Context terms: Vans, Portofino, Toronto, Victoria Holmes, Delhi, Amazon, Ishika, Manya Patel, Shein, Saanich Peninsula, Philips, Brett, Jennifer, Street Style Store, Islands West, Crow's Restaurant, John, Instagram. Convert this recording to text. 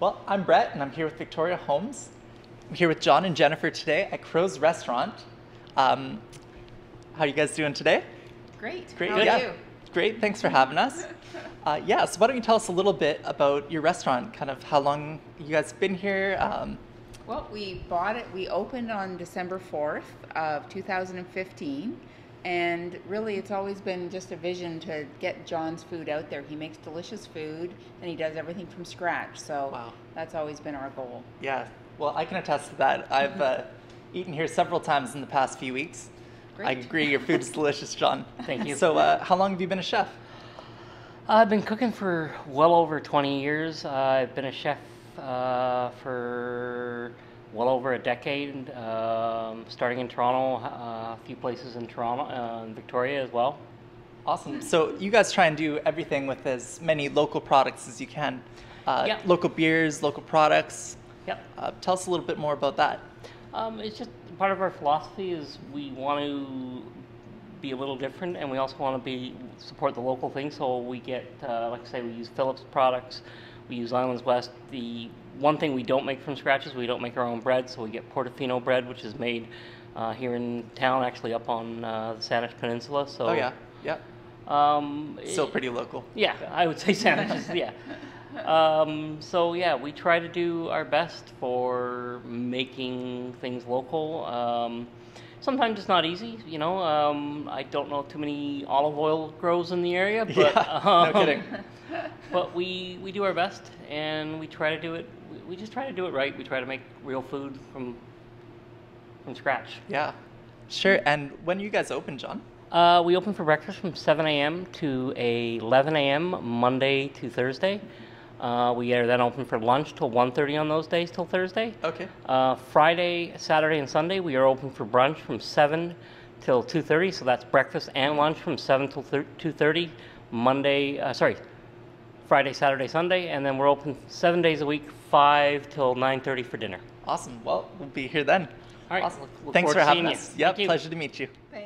Well, I'm Brett, and I'm here with Victoria Holmes. I'm here with John and Jennifer today at Crow's Restaurant. How are you guys doing today? Great. Great. How are you? Great. Thanks for having us. Yeah, so why don't you tell us a little bit about your restaurant, kind of how long you guys have been here? Well, we bought it. We opened on December 4th of 2015. And really, it's always been just a vision to get John's food out there. He makes delicious food, and he does everything from scratch. So That's always been our goal. Yeah. Well, I can attest to that. I've eaten here several times in the past few weeks. Great. I agree. Your food is delicious, John. Thank you. So how long have you been a chef? I've been cooking for well over 20 years. I've been a chef for well over a decade, starting in Toronto, a few places in Toronto, and Victoria as well. Awesome. So you guys try and do everything with as many local products as you can. Yep. Local beers, local products. Yep. Tell us a little bit more about that. It's just part of our philosophy is we want to be a little different, and we also want to support the local thing. So we get, like I say, we use Philips products. We use Islands West. The one thing we don't make from scratch is we don't make our own bread, so we get Portofino bread, which is made here in town, actually up on the Saanich Peninsula. So, still pretty local. Yeah, yeah, I would say Saanich is, yeah. So yeah, we try to do our best for making things local. Sometimes it's not easy, you know. I don't know too many olive oil grows in the area, but yeah, no kidding. But we do our best, and we try to do it. We just try to do it right. We try to make real food from scratch. Yeah, sure. And when do you guys open, John? We open for breakfast from 7 a.m. to 11 a.m. Monday to Thursday. We are then open for lunch till 1:30 on those days till Thursday. Okay. Friday, Saturday, and Sunday we are open for brunch from 7 till 2:30. So that's breakfast and lunch from 7 till 2:30. Friday, Saturday, Sunday, and then we're open 7 days a week, 5 till 9:30 for dinner. Awesome. Well, we'll be here then. All right. Awesome. Thanks for having us. Yep. Pleasure to meet you. Thanks.